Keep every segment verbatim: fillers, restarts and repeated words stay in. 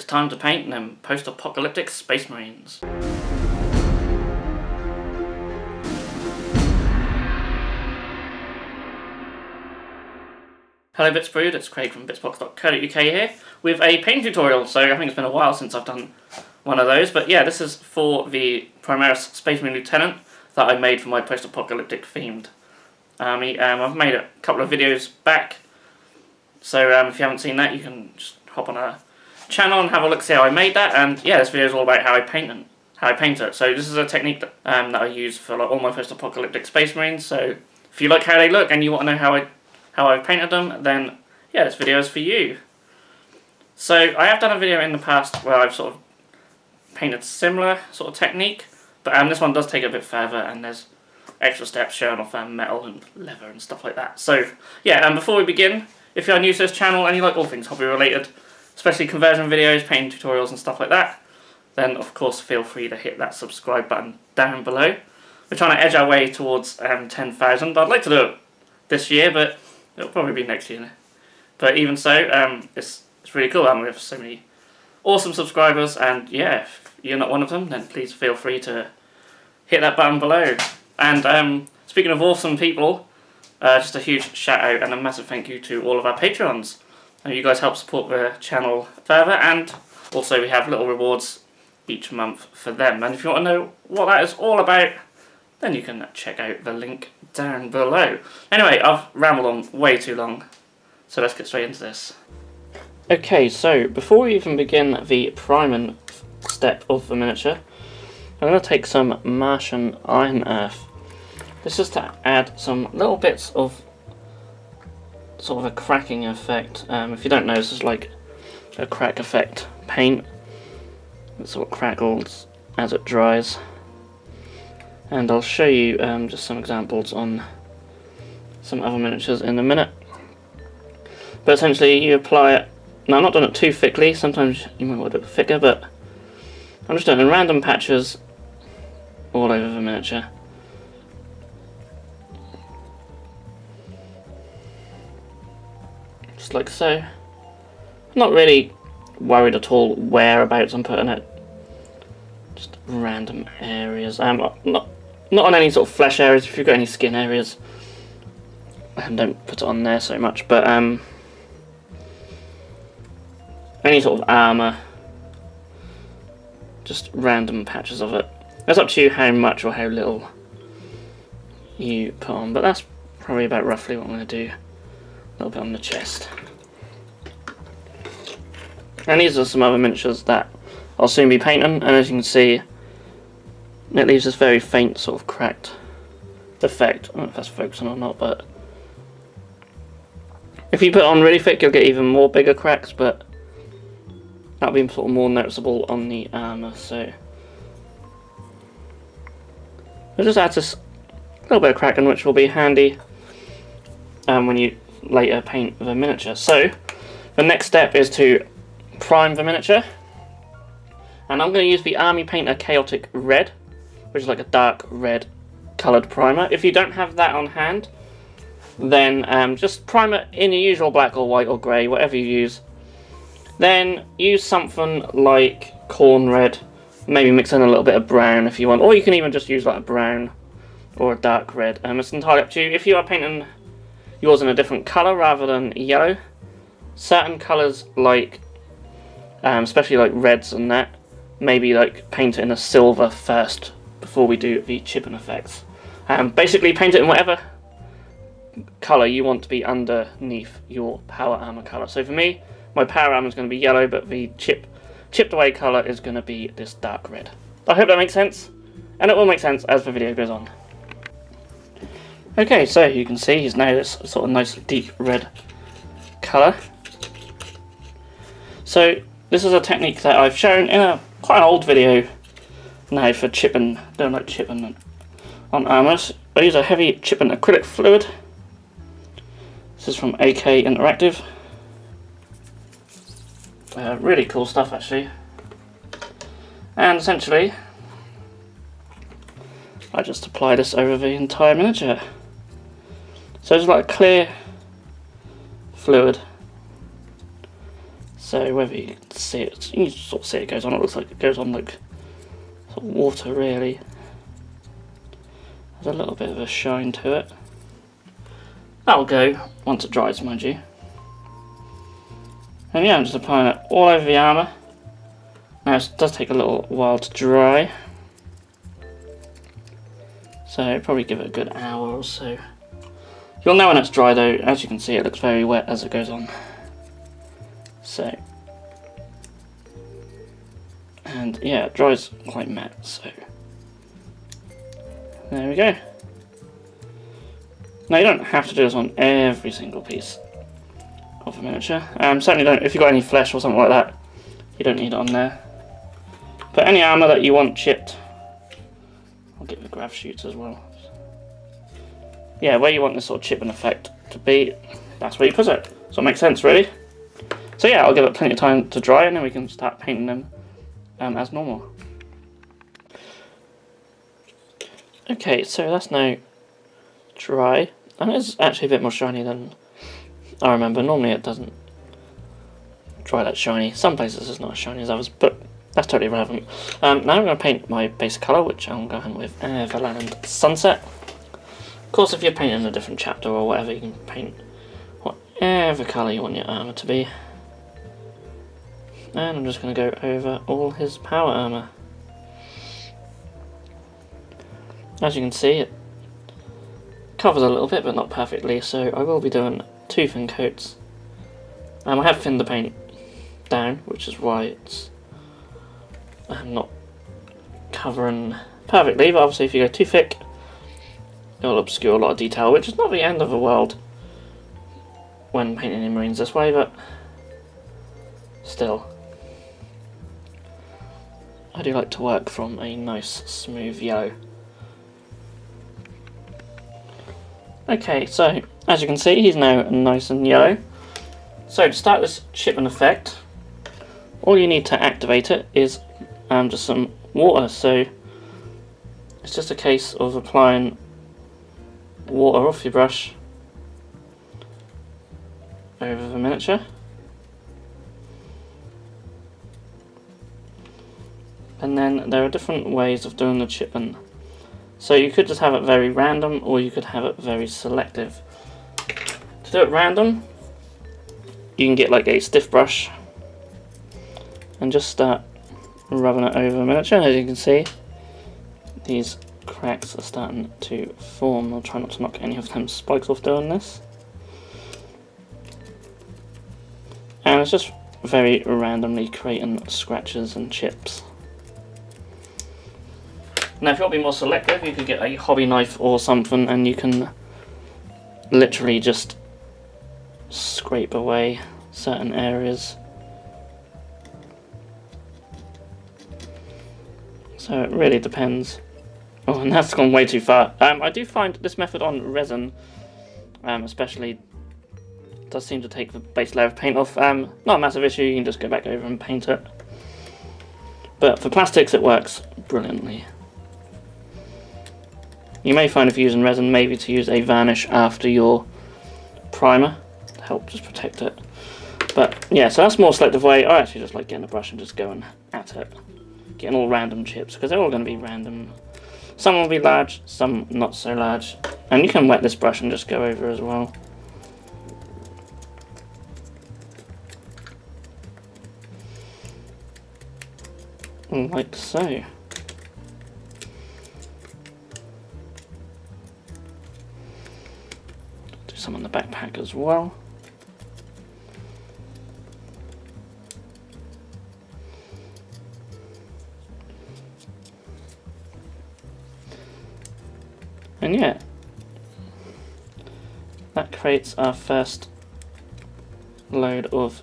It's time to paint them post-apocalyptic Space Marines. Hello Bitzbrood, it's Craig from Bitzbox dot co dot U K here with a paint tutorial. So I think it's been a while since I've done one of those, but yeah, this is for the Primaris Space Marine Lieutenant that I made for my post-apocalyptic themed army. Um, I've made a couple of videos back, so um, if you haven't seen that, you can just hop on our channel and have a look, see how I made that. And yeah, this video is all about how I paint and how I paint it. So this is a technique that, um, that I use for like all my post-apocalyptic Space Marines. So if you like how they look and you want to know how I how I've painted them, then yeah, this video is for you. So I have done a video in the past where I've sort of painted similar sort of technique, but um, this one does take a bit further and there's extra steps showing off um, metal and leather and stuff like that. So yeah, and um, before we begin, if you are new to this channel and you like all things hobby related, especially conversion videos, painting tutorials and stuff like that, then of course feel free to hit that subscribe button down below. We're trying to edge our way towards um, ten thousand. I'd like to do it this year, but it'll probably be next year. But even so, um, it's, it's really cool. Um, we have so many awesome subscribers, and yeah, if you're not one of them, then please feel free to hit that button below. And um, speaking of awesome people, uh, just a huge shout out and a massive thank you to all of our Patreons. And you guys help support the channel further, and also we have little rewards each month for them. And if you want to know what that is all about, then you can check out the link down below. Anyway, I've rambled on way too long, so let's get straight into this. Okay, so before we even begin the priming step of the miniature, I'm going to take some Martian Iron Earth. This is to add some little bits of sort of a cracking effect. Um, if you don't know, this is like a crack effect paint. It sort of crackles as it dries. And I'll show you um, just some examples on some other miniatures in a minute. But essentially you apply it. Now I'm not doing it too thickly, sometimes you might want to do it thicker, but I'm just doing it in random patches all over the miniature. Just like so. I'm not really worried at all whereabouts I'm putting it. Just random areas. Um, not not on any sort of flesh areas. If you've got any skin areas, um, don't put it on there so much. But um, any sort of armour, just random patches of it. It's up to you how much or how little you put on, but that's probably about roughly what I'm going to do. A little bit on the chest. And these are some other miniatures that I'll soon be painting, and as you can see, it leaves this very faint sort of cracked effect. I don't know if that's focusing or not, but if you put it on really thick, you'll get even more bigger cracks, but that'll be sort of more noticeable on the armour. So it just adds this little bit of cracking, which will be handy um, when you later paint the miniature. So the next step is to prime the miniature. And I'm going to use the Army Painter Chaotic Red, which is like a dark red coloured primer. If you don't have that on hand, then um, just prime it in your usual black or white or grey, whatever you use. Then use something like corn red, maybe mix in a little bit of brown if you want, or you can even just use like a brown or a dark red. Um, it's entirely up to you. If you are painting yours in a different colour rather than yellow, certain colours like, um, especially like reds and that, maybe like paint it in a silver first before we do the chipping effects. Um, basically paint it in whatever colour you want to be underneath your power armour colour. So for me, my power armour is going to be yellow, but the chip, chipped away colour is going to be this dark red. I hope that makes sense, and it will make sense as the video goes on. Okay, so you can see he's now this sort of nice deep red colour. So this is a technique that I've shown in a quite an old video now for chipping. Don't like chipping on armours. I use a heavy chipping acrylic fluid. This is from A K Interactive. Uh, really cool stuff actually. And essentially, I just apply this over the entire miniature. So it's like a clear fluid. So whether you can see it, you can sort of see it goes on. It looks like it goes on like sort of water really. There's a little bit of a shine to it. That'll go once it dries, mind you. And yeah, I'm just applying it all over the armour. Now it does take a little while to dry, so probably give it a good hour or so. You'll know when it's dry though, as you can see it looks very wet as it goes on. So, and yeah, it dries quite matte, so there we go. Now you don't have to do this on every single piece of a miniature. Um, certainly don't, if you've got any flesh or something like that, you don't need it on there. But any armour that you want chipped, I'll get the grav shoots as well. Yeah, where you want this sort of chipping effect to be, that's where you put it. So it makes sense really. So yeah, I'll give it plenty of time to dry and then we can start painting them um, as normal. Okay, so that's now dry, and it's actually a bit more shiny than I remember. Normally it doesn't dry that shiny. Some places it's not as shiny as others, but that's totally irrelevant. Um, now I'm going to paint my base colour, which I'm going with Everland Sunset. Of course, if you're painting a different chapter or whatever, you can paint whatever colour you want your armour to be. And I'm just going to go over all his power armour. As you can see, it covers a little bit, but not perfectly, so I will be doing two thin coats. Um, I have thinned the paint down, which is why it's um, not covering perfectly, but obviously if you go too thick, it'll obscure a lot of detail, which is not the end of the world when painting in Marines this way, but still. I do like to work from a nice smooth yellow. Okay, so as you can see, he's now nice and yellow. So to start this chipping effect, all you need to activate it is um, just some water. So it's just a case of applying water off your brush over the miniature. And then there are different ways of doing the chipping. So you could just have it very random, or you could have it very selective. To do it random, you can get like a stiff brush and just start rubbing it over the miniature. As you can see, these cracks are starting to form. I'll try not to knock any of them spikes off doing this. And it's just very randomly creating scratches and chips. Now if you want to be more selective, you could get a hobby knife or something and you can literally just scrape away certain areas. So it really depends. Oh, and that's gone way too far. Um, I do find this method on resin um, especially does seem to take the base layer of paint off. Um, not a massive issue, you can just go back over and paint it. But for plastics it works brilliantly. You may find if you're using resin, maybe to use a varnish after your primer to help just protect it. But yeah, so that's a more selective way. I actually just like getting a brush and just going at it. Getting all random chips, because they're all going to be random. Some will be large, some not so large. And you can wet this brush and just go over as well. Like so. Some on the backpack as well. And yeah, that creates our first load of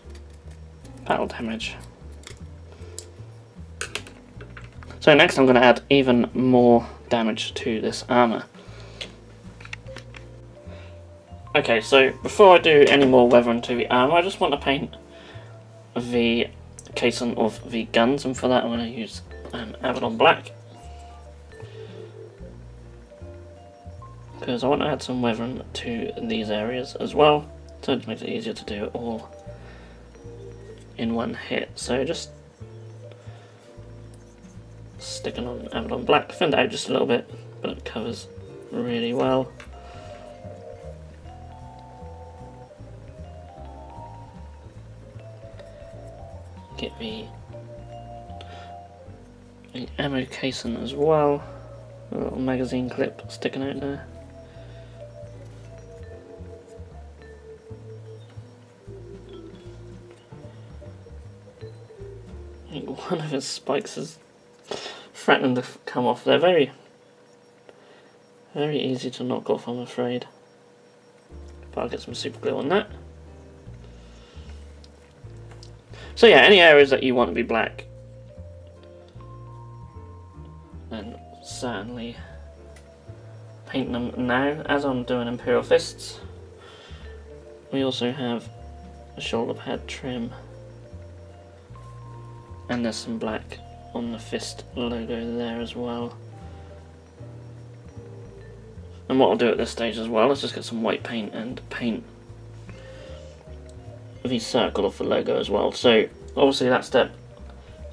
battle damage. So next I'm going to add even more damage to this armour. Okay, so before I do any more weathering to the armour, I just want to paint the casing of the guns, and for that I'm going to use um, Abaddon Black. Because I want to add some weathering to these areas as well, so it makes it easier to do it all in one hit. So just sticking on Abaddon Black, thinned out just a little bit, but it covers really well. Get me an ammo casing as well, a little magazine clip sticking out there. I think one of his spikes is threatening to come off. They're very, very easy to knock off, I'm afraid. But I'll get some super glue on that. So yeah, any areas that you want to be black, then certainly paint them now, as I'm doing Imperial Fists. We also have a shoulder pad trim, and there's some black on the fist logo there as well. And what I'll do at this stage as well is just get some white paint and paint the circle of the logo as well. So obviously that step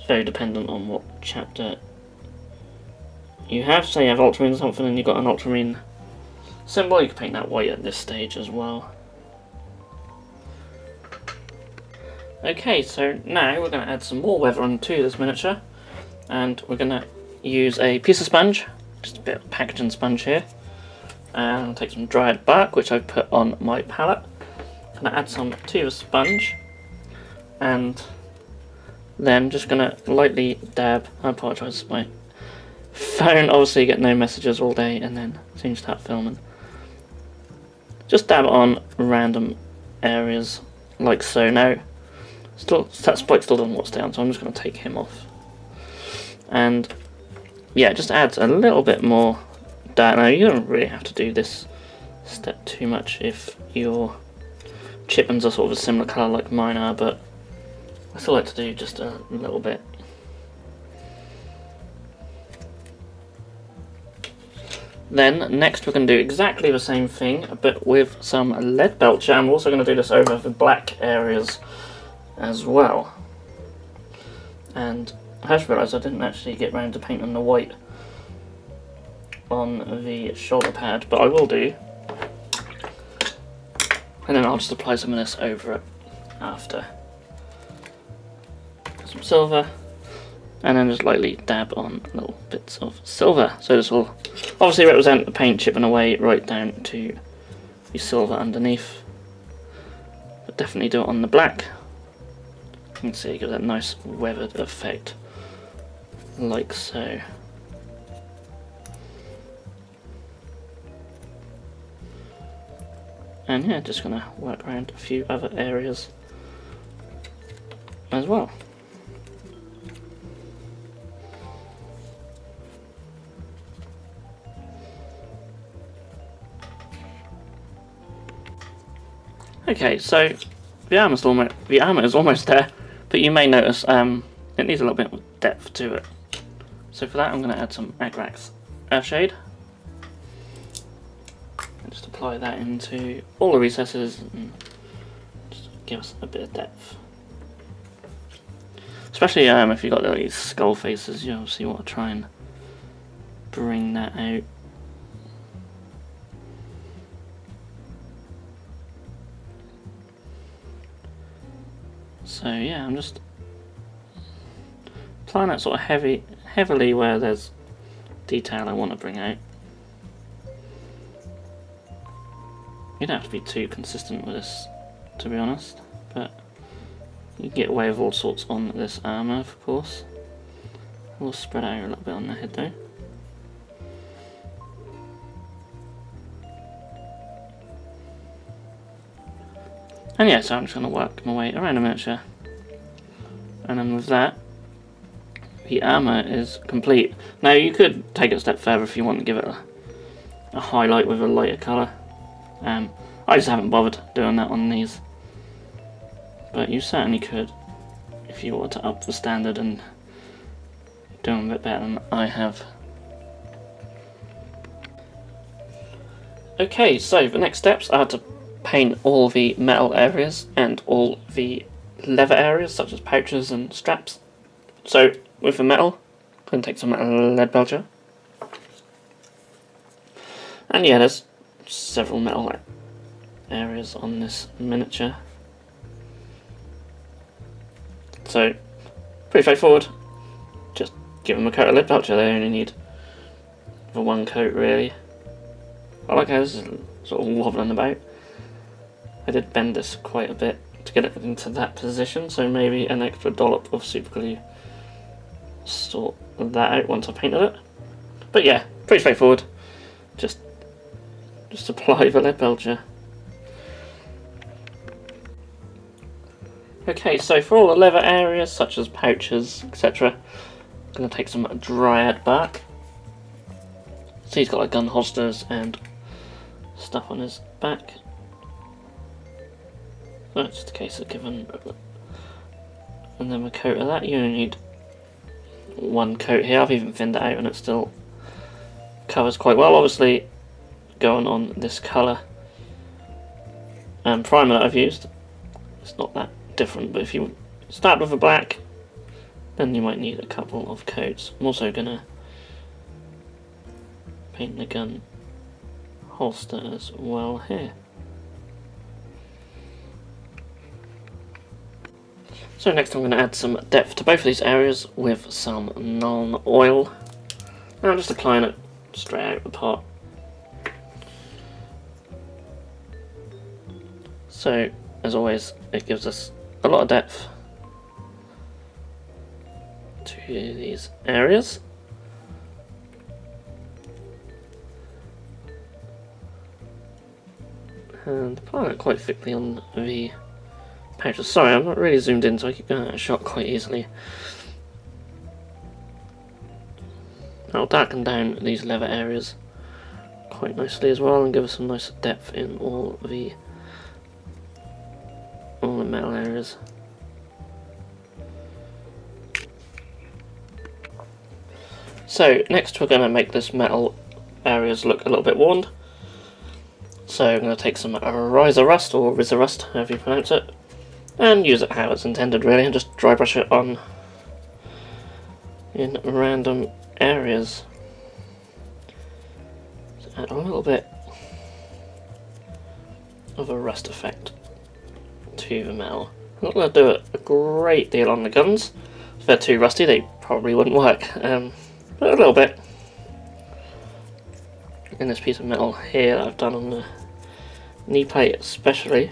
is very dependent on what chapter you have. Say you have Ultramarine something and you've got an Ultramarine symbol, you can paint that white at this stage as well. Okay, so now we're going to add some more weathering to this miniature, and we're going to use a piece of sponge, just a bit of packaging sponge here, and I'll take some dried bark which I've put on my palette. I'm going to add some to the sponge, and then just going to lightly dab. I apologise, my phone, obviously you get no messages all day, and then as soon as you start filming, just dab on random areas like so. Now, still, that spike still doesn't want to stay on, so I'm just going to take him off. And yeah, just adds a little bit more dab. Now, you don't really have to do this step too much if you're Chippins are sort of a similar colour like mine are, but I still like to do just a little bit. Then next we're going to do exactly the same thing but with some lead belcher. I'm also going to do this over the black areas as well. And I just realised I didn't actually get round to painting the white on the shoulder pad, but I will do. And then I'll just apply some of this over it after. Some silver, and then just lightly dab on little bits of silver. So this will obviously represent the paint chipping away right down to the silver underneath. But definitely do it on the black. You can see it gives that nice weathered effect, like so. And yeah, just going to work around a few other areas as well. Okay, so the armor's almost, the armor is almost there, but you may notice um, it needs a little bit more depth to it. So for that I'm going to add some Agrax Earthshade. Just apply that into all the recesses and just give us a bit of depth. Especially um, if you've got these skull faces, you obviously want to try and bring that out. So yeah, I'm just applying that sort of heavy, heavily where there's detail I want to bring out. You don't have to be too consistent with this, to be honest, but you get away with all sorts on this armour, of course. We'll spread out a little bit on the head though. And yeah, so I'm just going to work my way around the miniature. And then with that, the armour is complete. Now you could take it a step further if you want to give it a, a highlight with a lighter colour. Um, I just haven't bothered doing that on these, but you certainly could if you were to up the standard and doing a bit better than I have. Okay, so the next steps are to paint all the metal areas and all the leather areas such as pouches and straps. So with the metal, I'm going to take some lead belcher. And yeah, there's several metal areas on this miniature. So pretty straightforward. Just give them a coat of lead belcher, they only need the one coat really. I like how this is sort of wobbling about. I did bend this quite a bit to get it into that position, so maybe an extra dollop of super glue sort that out once I painted it. But yeah, pretty straightforward. Just just apply the lead belcher. Okay, so for all the leather areas such as pouches, et cetera, I'm gonna take some dryad bark. So he's got like gun holsters and stuff on his back. So it's just a case of giving and then a coat of that. You only need one coat here. I've even thinned it out and it still covers quite well. Obviously going on this colour and primer that I've used, it's not that different, but if you start with a black then you might need a couple of coats. I'm also gonna paint the gun holster as well here. So next I'm going to add some depth to both of these areas with some Nuln Oil. And I'm just applying it straight out of the pot. So as always it gives us a lot of depth to these areas. And applying it quite thickly on the pouches. Sorry, I'm not really zoomed in, so I keep going out of shot quite easily. That'll darken down these leather areas quite nicely as well, and give us some nice depth in all the all the metal areas. So next, we're going to make this metal areas look a little bit worn. So I'm going to take some Riser Rust, or Riser Rust, however you pronounce it, and use it how it's intended really, and just dry brush it on in random areas. So add a little bit of a rust effect to the metal. I'm not going to do a great deal on the guns. If they're too rusty they probably wouldn't work, um, but a little bit in this piece of metal here that I've done on the knee plate especially.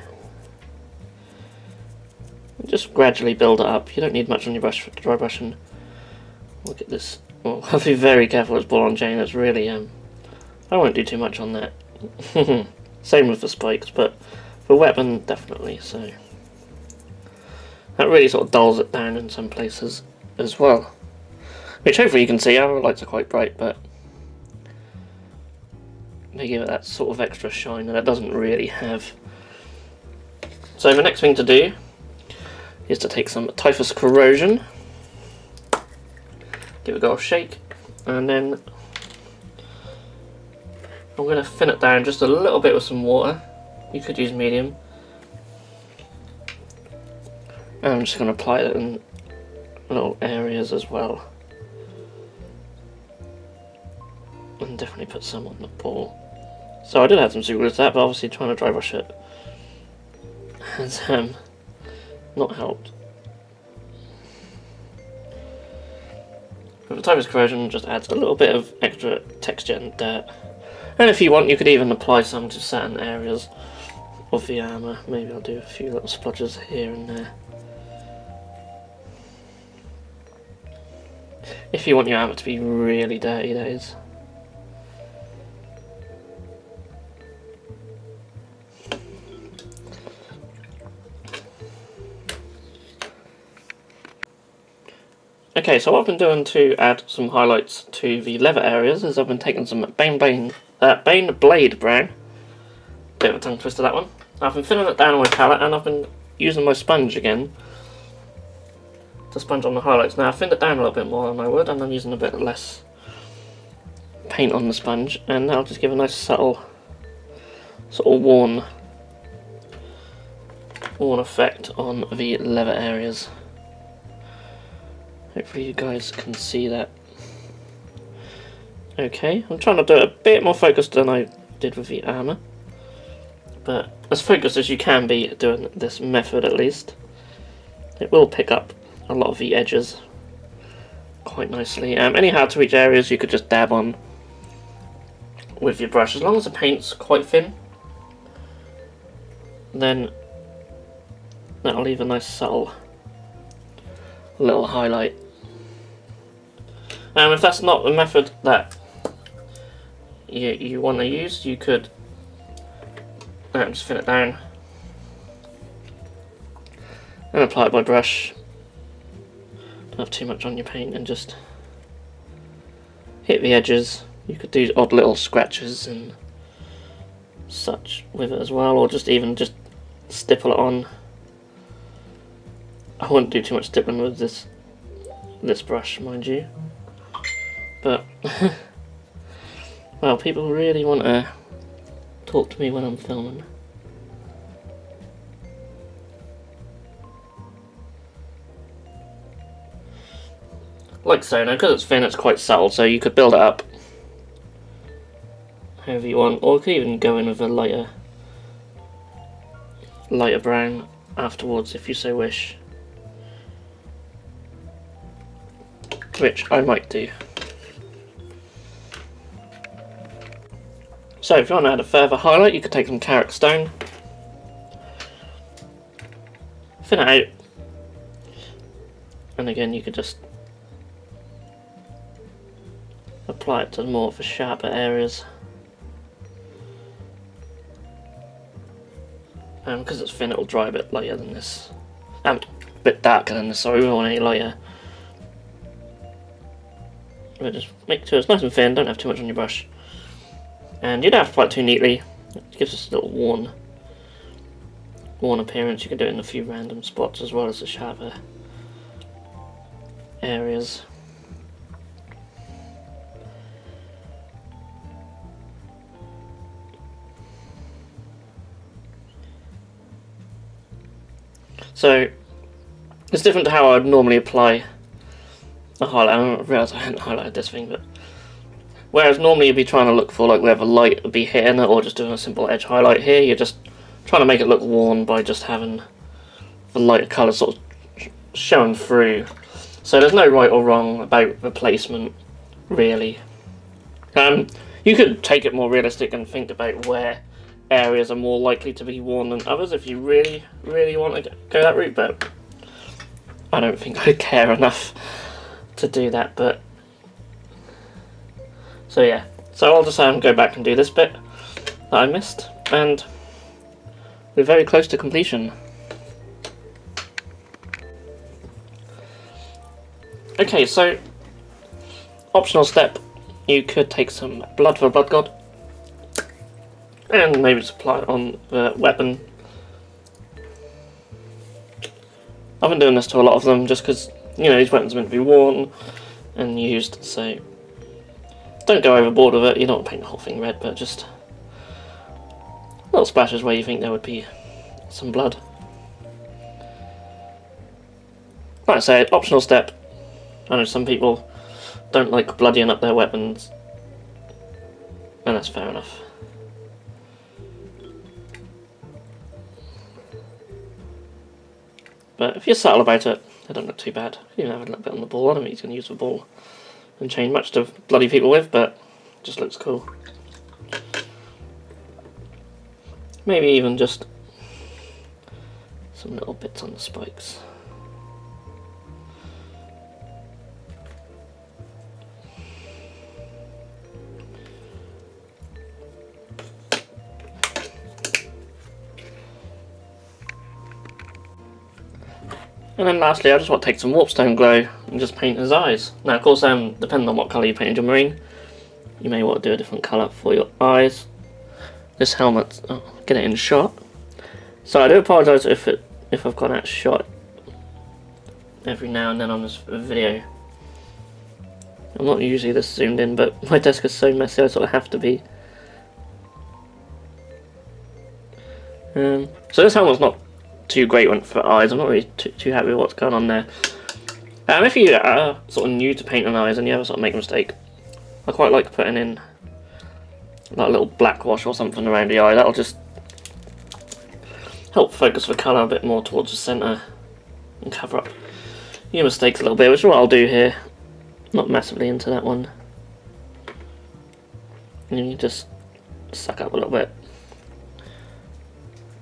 And just gradually build it up. You don't need much on your brush for dry brushing. Look at this. Well, I'll be very careful, it's ball on chain. It's really um I won't do too much on that. Same with the spikes, but for weapon definitely, so that really sort of dulls it down in some places as well. Which hopefully you can see, our lights are quite bright, but they give it that sort of extra shine that it doesn't really have. So the next thing to do is to take some Typhus Corrosion, give it a go of shake, and then I'm going to thin it down just a little bit with some water. You could use medium. And I'm just going to apply it in little areas as well. And definitely put some on the ball. So I did have some super glue to that, but obviously trying to dry brush it has um, not helped. But the Typhus Corrosion just adds a little bit of extra texture and dirt. And if you want, you could even apply some to certain areas of the armour. Maybe I'll do a few little splotches here and there. If you want your armour to be really dirty, that is. Okay, so what I've been doing to add some highlights to the leather areas is I've been taking some Bane, Bane, uh, Bane Blade Brown. Bit of a tongue twister that one. I've been thinning it down on my palette and I've been using my sponge again to sponge on the highlights. Now I've thinned it down a little bit more than I would and I'm using a bit less paint on the sponge, and that'll just give a nice subtle sort of worn all an effect on the leather areas. Hopefully you guys can see that. Okay, I'm trying to do it a bit more focused than I did with the armor, but as focused as you can be doing this method at least. It will pick up a lot of the edges quite nicely. Um, any hard to reach areas you could just dab on with your brush, as long as the paint's quite thin, then that'll leave a nice subtle little highlight. Um, if that's not the method that you, you want to use, you could um, just thin it down and apply it by brush. Don't have too much on your paint and just hit the edges. You could do odd little scratches and such with it as well, or just even just stipple it on. I wouldn't do too much stippling with this this brush, mind you. But, well, people really want to talk to me when I'm filming. Like so, now because it's thin it's quite subtle, so you could build it up however you want, or you could even go in with a lighter, lighter brown afterwards if you so wish. Which I might do. So if you want to add a further highlight, you could take some Karak Stone, thin it out, and again you could just apply it to more of the sharper areas. And um, because it's thin, it'll dry a bit lighter than this, um, a bit darker than this. Sorry, we want any lighter. But just make sure it's nice and thin. Don't have too much on your brush. And you don't have to apply it too neatly, it gives us a little worn, worn appearance. You can do it in a few random spots as well as the sharper areas. So it's different to how I would normally apply a highlight. I realised I hadn't highlighted this thing, but whereas normally you'd be trying to look for like whether light would be hitting it or just doing a simple edge highlight, here you're just trying to make it look worn by just having the lighter colour sort of showing through. So there's no right or wrong about the placement, really. Um, you could take it more realistic and think about where areas are more likely to be worn than others if you really, really want to go that route, but I don't think I care enough to do that. But so yeah, so I'll just um, go back and do this bit that I missed, and we're very close to completion. Okay, so optional step, you could take some Blood for a Blood God and maybe apply it on the weapon. I've been doing this to a lot of them just because, you know, these weapons are meant to be worn and used, so don't go overboard with it. You don't want to paint the whole thing red, but just little splashes where you think there would be some blood. Like I said, optional step. I know some people don't like bloodying up their weapons, and that's fair enough. But if you're subtle about it, it don't look too bad. You can have a little bit on the ball. I don't think he's going to use the ball and change much to bloody people with, but just looks cool. Maybe even just some little bits on the spikes. And then lastly, I just want to take some Warpstone Glow and just paint his eyes. Now of course, um, depending on what colour you painted your marine, you may want to do a different colour for your eyes. This helmet, oh, get it in shot. So I do apologise if it, if I've got that shot every now and then on this video. I'm not usually this zoomed in, but my desk is so messy I sort of have to be. Um, so this helmet's not too great one for eyes. I'm not really too, too happy with what's going on there. Um, if you are sort of new to painting eyes and you ever sort of make a mistake, I quite like putting in like a little black wash or something around the eye. That'll just help focus the colour a bit more towards the centre and cover up your mistakes a little bit, which is what I'll do here. Not massively into that one. And you just suck up a little bit.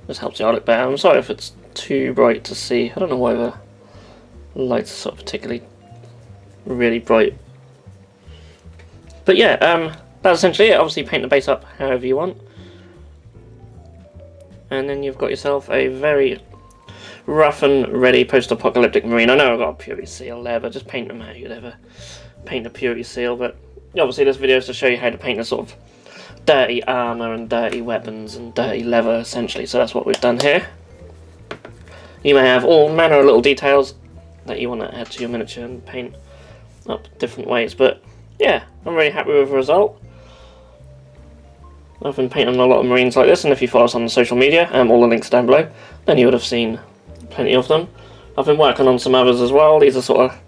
Just helps the eye look better. I'm sorry if it's too bright to see. I don't know why the lights are sort of particularly really bright. But yeah, um, that's essentially it. Obviously paint the base up however you want. And then you've got yourself a very rough and ready post-apocalyptic marine. I know I've got a purity seal there, but just paint them how you'd ever paint a purity seal. But obviously this video is to show you how to paint a sort of dirty armour and dirty weapons and dirty leather, essentially. So that's what we've done here. You may have all manner of little details that you want to add to your miniature and paint up different ways. But yeah, I'm really happy with the result. I've been painting a lot of marines like this, and if you follow us on social media, um, all the links down below, then you would have seen plenty of them. I've been working on some others as well. These are sort of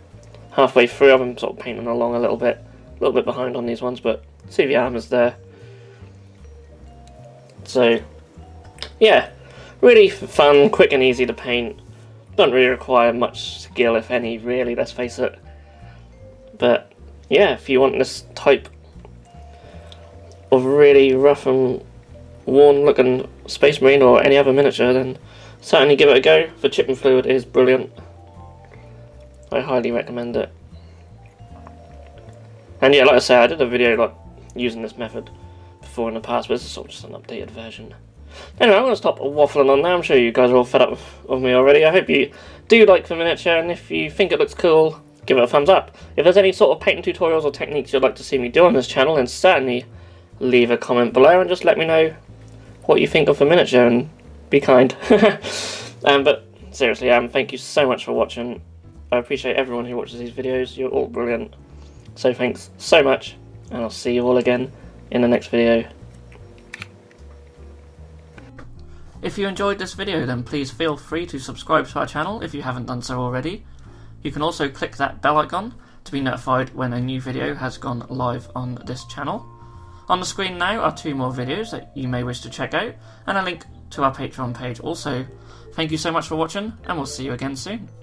halfway through. I've been sort of painting along a little bit, a little bit behind on these ones, but see the armor's there. So, yeah, really fun, quick and easy to paint. Don't really require much skill, if any, really, let's face it. But yeah, if you want this type of really rough and worn looking Space Marine or any other miniature, then certainly give it a go. The chipping fluid is brilliant. I highly recommend it. And yeah, like I said, I did a video like using this method before in the past, but this is sort of just an updated version. Anyway, I'm going to stop waffling on now. I'm sure you guys are all fed up of me already. I hope you do like the miniature, and if you think it looks cool, give it a thumbs up. If there's any sort of painting tutorials or techniques you'd like to see me do on this channel, then certainly leave a comment below and just let me know what you think of the miniature, and be kind. um, but seriously, um, thank you so much for watching. I appreciate everyone who watches these videos. You're all brilliant. So thanks so much, and I'll see you all again in the next video. If you enjoyed this video, then please feel free to subscribe to our channel if you haven't done so already. You can also click that bell icon to be notified when a new video has gone live on this channel. On the screen now are two more videos that you may wish to check out, and a link to our Patreon page also. Thank you so much for watching, and we'll see you again soon.